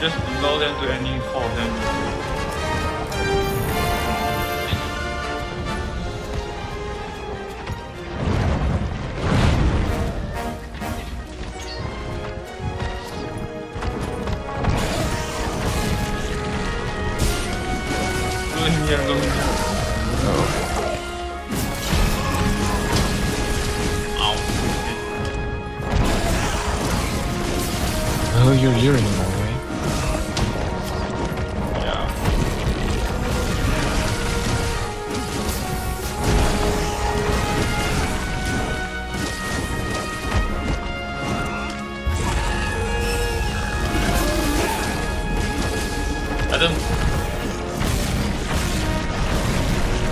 just allow them to any four of them. Oh, you're hearing me, right? Yeah. Adam!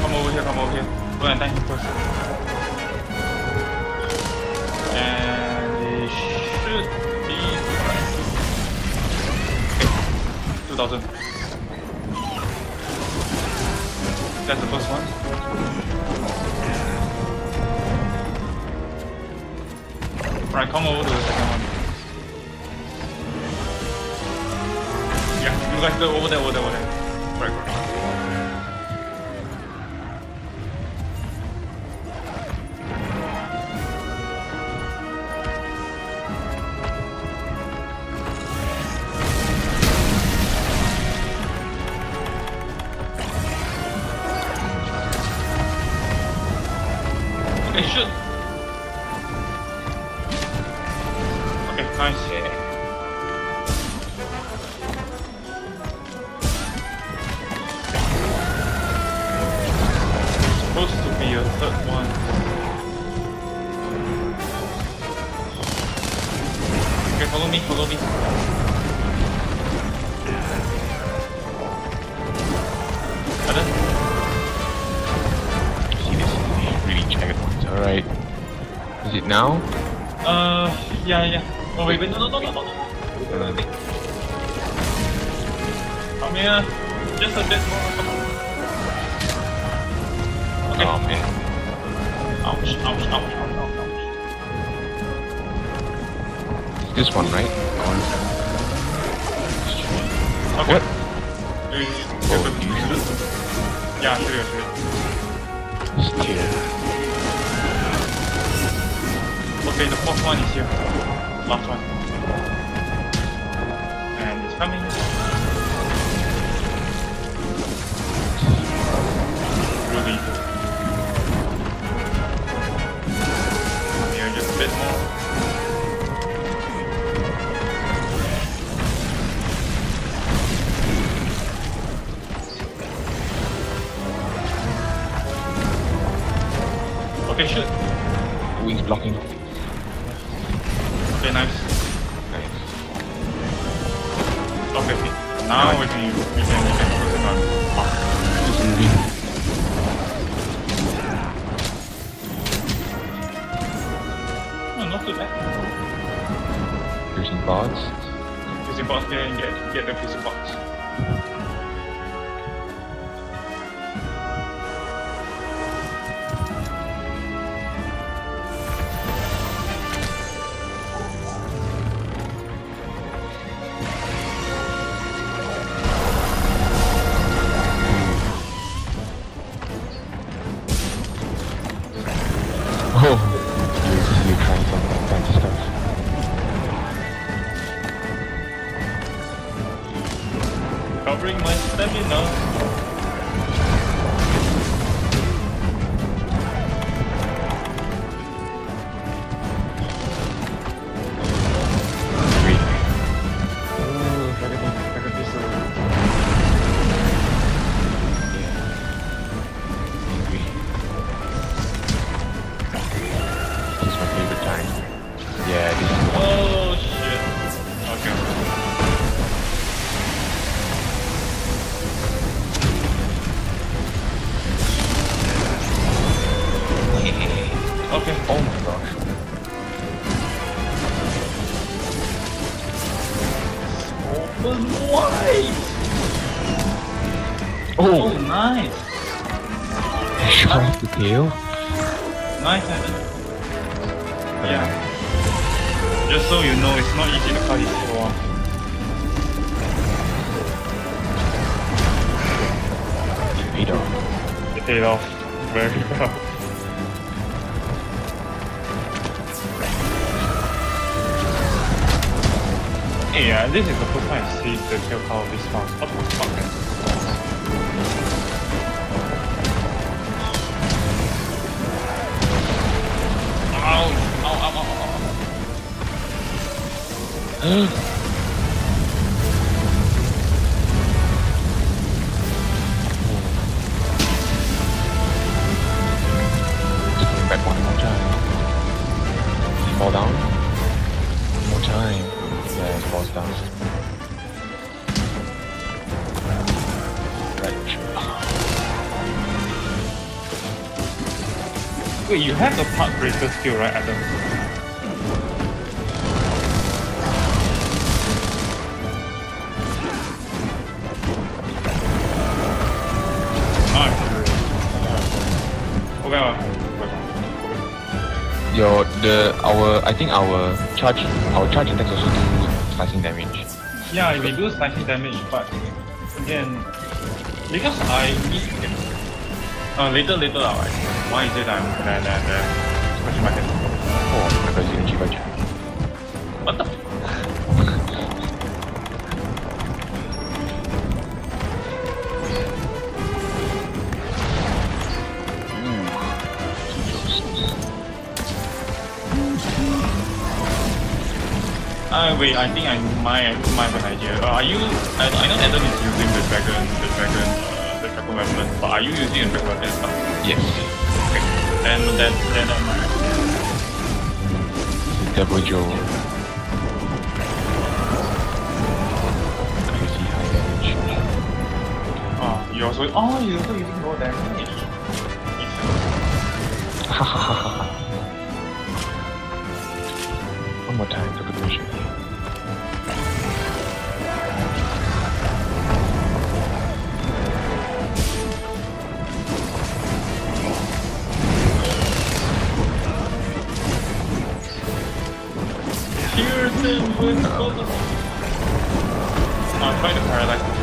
Come over here. Go and attack him first. And they should... 2,000. That's the first one. Right, come over to the second one. Yeah, you guys go over there. Follow me. Adam? See, this is really checkpoints, alright. Is it now? Yeah. Oh, wait, no. Come here. Just a bit more. Okay. Oh, man. Ouch. This one, right? Okay. What? Oh, yeah, sure. Okay, the fourth one is here. Last one. And it's coming. Really. Here, just a bit more. Okay, shoot. Oh, he's blocking. Okay, nice. Okay, now we can close it on. Oh, not too bad. Using bots, get the fusing bots. Covering my stamina. This is my favorite time. Yeah, this is the one. Oh shit. Okay. Okay. Oh my gosh. Open wide! Oh, nice! I shot off the tail. Nice, Adam. Yeah. Just so you know, it's not easy to cut his tail off. paid off very well. Hey, this is the first time I see the tail power this fast. What the fuck, man? Ow! Ow, ow, ow, ow, ow. Fall down? More time. Yeah, it falls down. Right. Wait, you have the part breaker skill, right, Adam? Alright. Okay, well. Our charge attacks also do slicing damage. Yeah, they do slicing damage, but again, because I need later right? Why is it I'm scratching my head? Oh, I'm pressing G5G. What the wait, I think I might have an idea. Are you? I know Adam is using the dragon weapon, but are you using a dragon weapon? Yes. Okay. Then I might. Double Joe. Crazy high damage. Oh, you're also using low damage. Ha ha ha ha. One more time, look at the mission. I'm trying to paralyze the trap.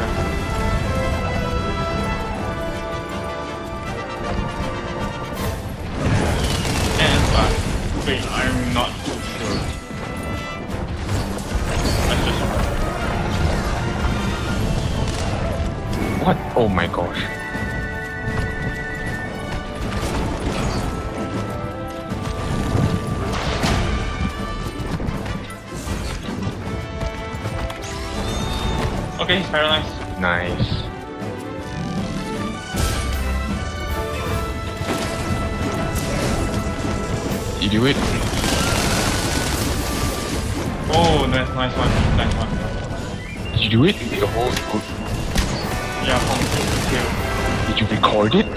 And back. Wait, I'm not too sure. That's just a... What? Oh my gosh. Okay, he's paralyzed. Nice. You do it. Oh, nice one. Did you do it? The whole... Yeah, I'm kill. Did you record it?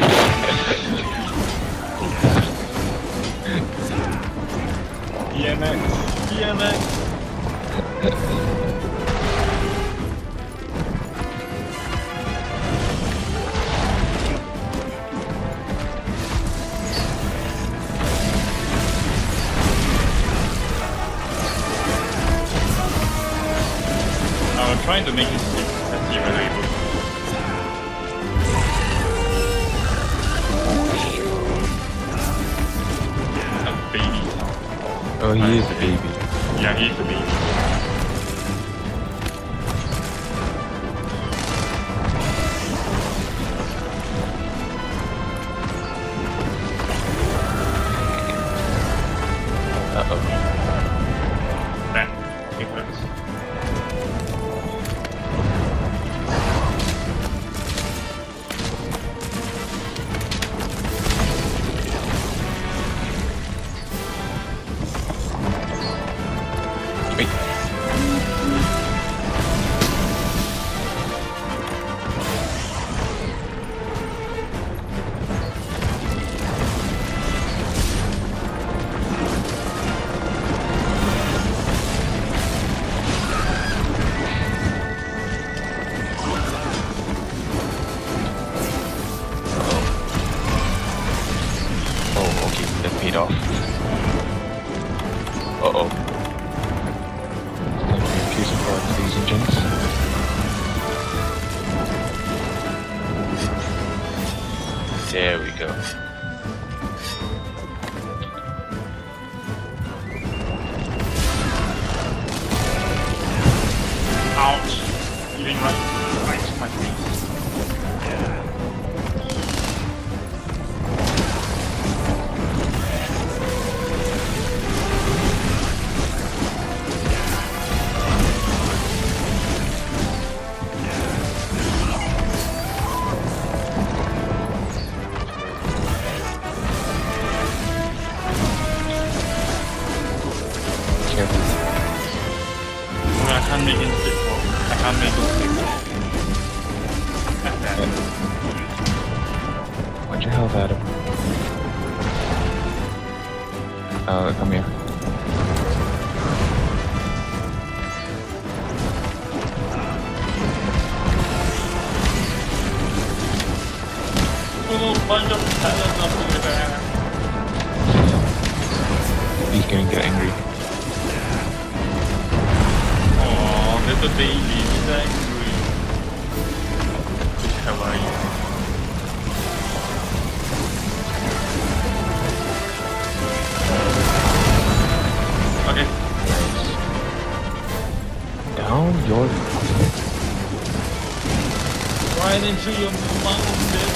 EMX. Trying to make it sleep. Let's see whether it will. A baby. Oh, he is a baby. Yeah, he is a baby. Wait. doing right to my feet. Yeah. Come here. He's gonna get angry. Oh, little baby, he's angry. How are you? Jordan. Right into your mouth, bitch.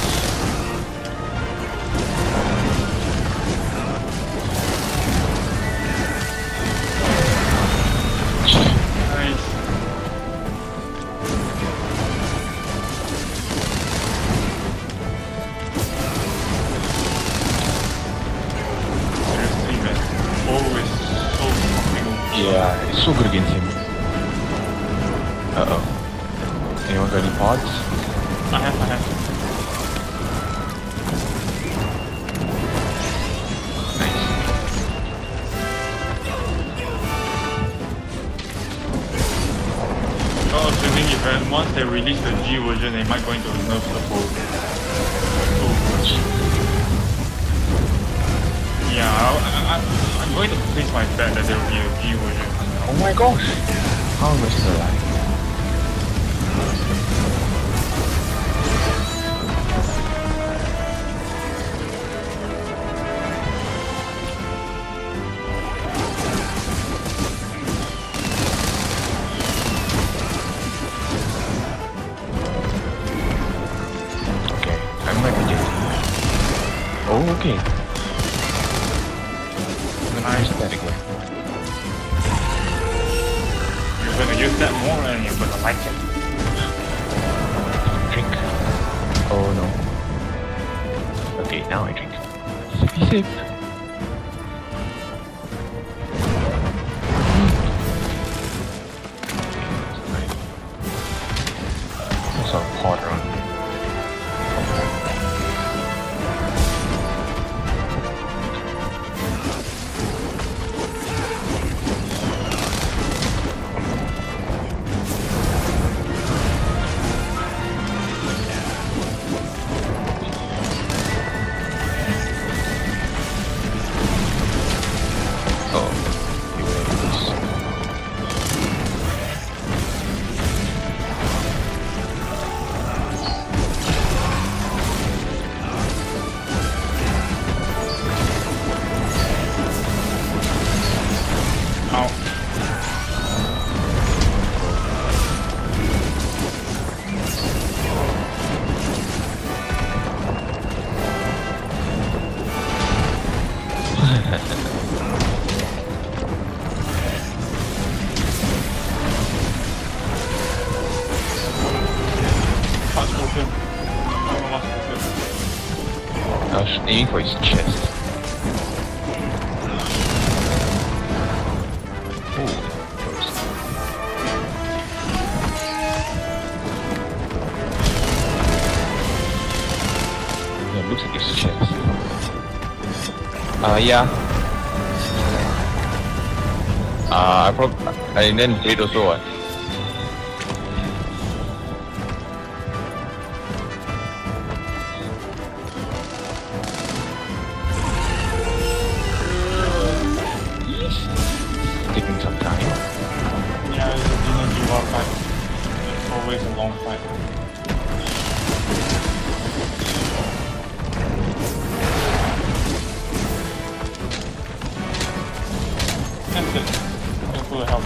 Seriously, man. Always so fucking. Yeah, it's so good against him. Uh-oh. Anyone got any pods? I have. Nice. Oh, assuming if once they release the G version, they might going to nerf the whole. Yeah, I'm going to place my bet that there will be a G version. Oh my gosh! How am I still alive? Okay. Nice static way. You're gonna use that more and you're gonna like it. Drink. Oh no. Okay, now I drink. Be safe. There's a pot around here. I was aiming for his chest. Ooh, yeah, it looks like his chest. Yeah. I didn't hit or so what. Taking some time. Yeah, it's a long dual fight. It's always a long fight. That's it. Help.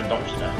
guy dumps down.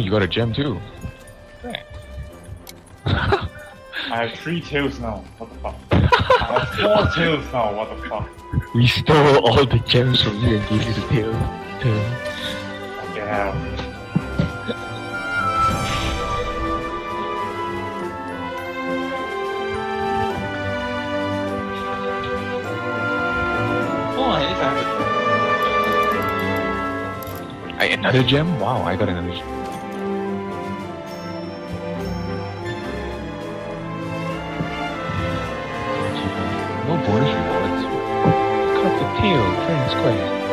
You got a gem too. Dang. I have 3 tails now. What the fuck? I have 4 tails now. What the fuck? We stole all the gems from you and gave you the tail. Yeah. Another gem? Wow, I got another gem. No bonus rewards. Cut the tail, Friends Quest.